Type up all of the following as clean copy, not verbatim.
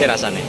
ini rasanya.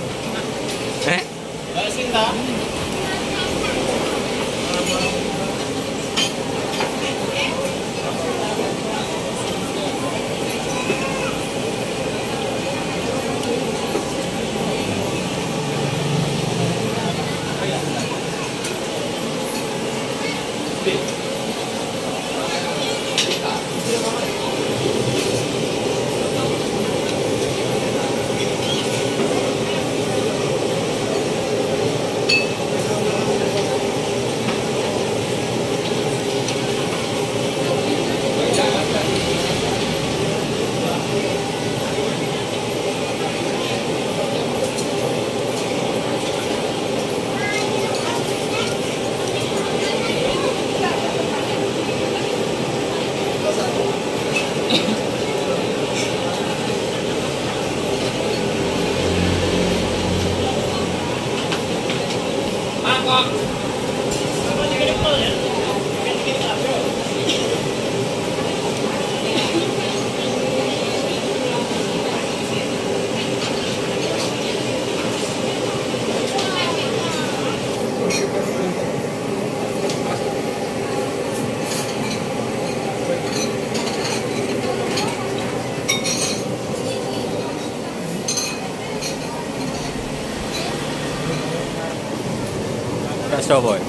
Bakso boy.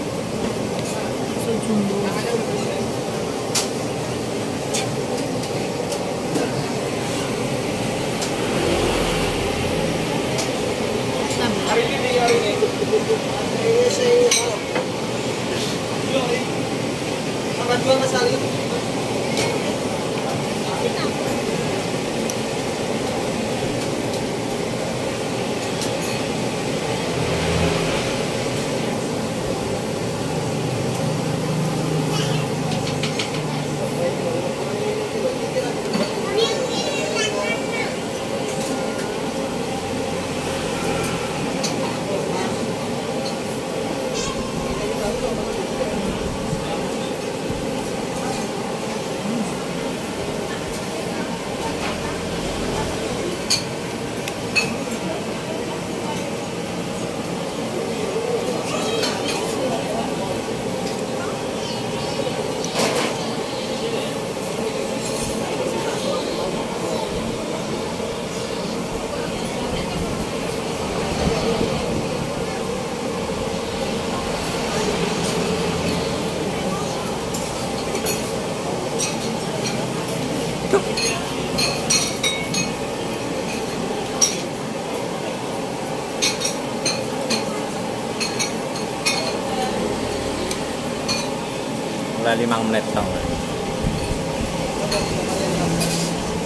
Lah 5 menit tau.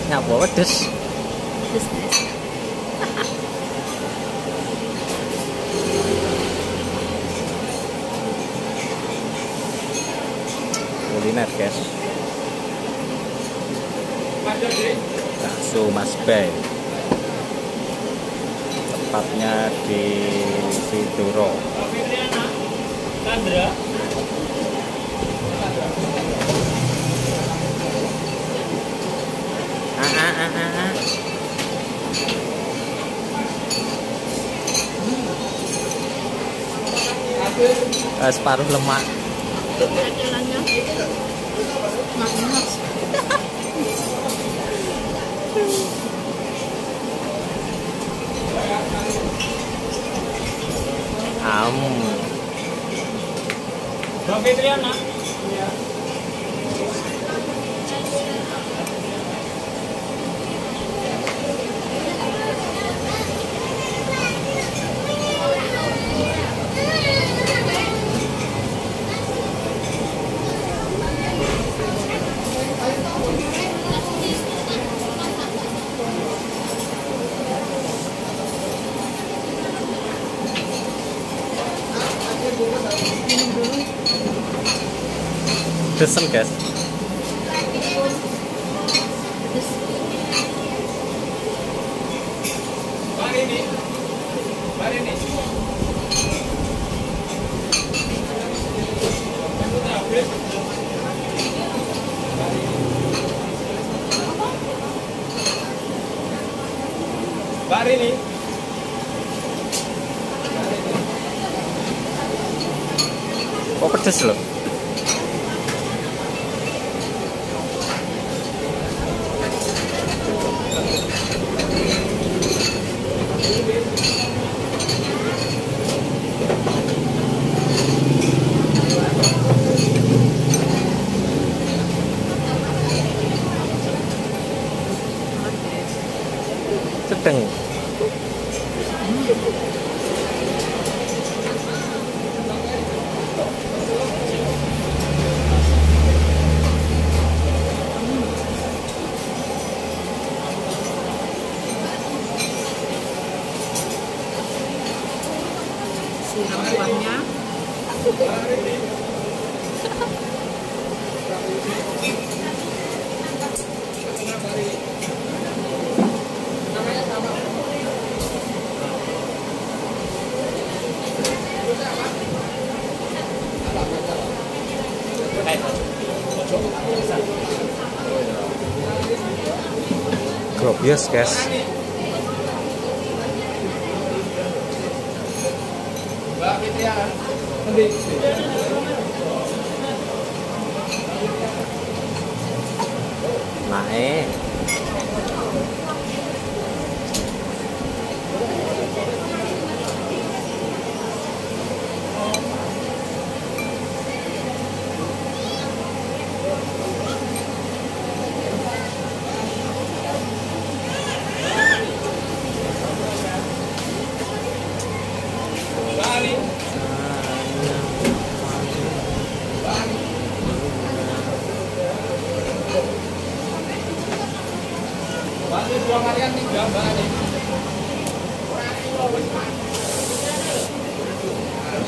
Nyapa pedes. Pedes. Kuliner, guys. Bakso Mas Bay. Tepatnya di Sidoro. Separuh lemak. Desen guys. Mari nih. pedes loh. Sedang. Siram kuahnya. Grobius, guys. Naik.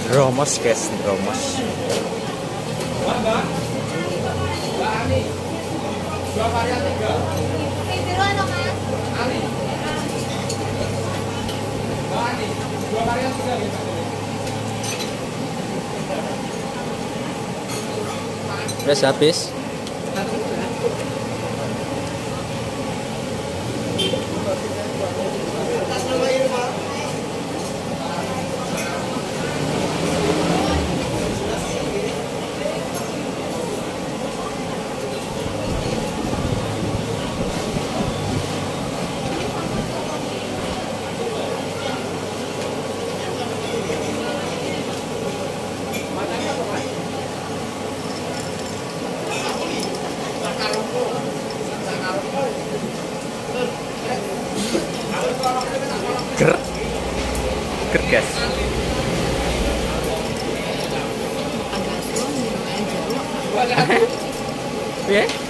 Dromos guys, dromos. Terus habis. Guys. Agak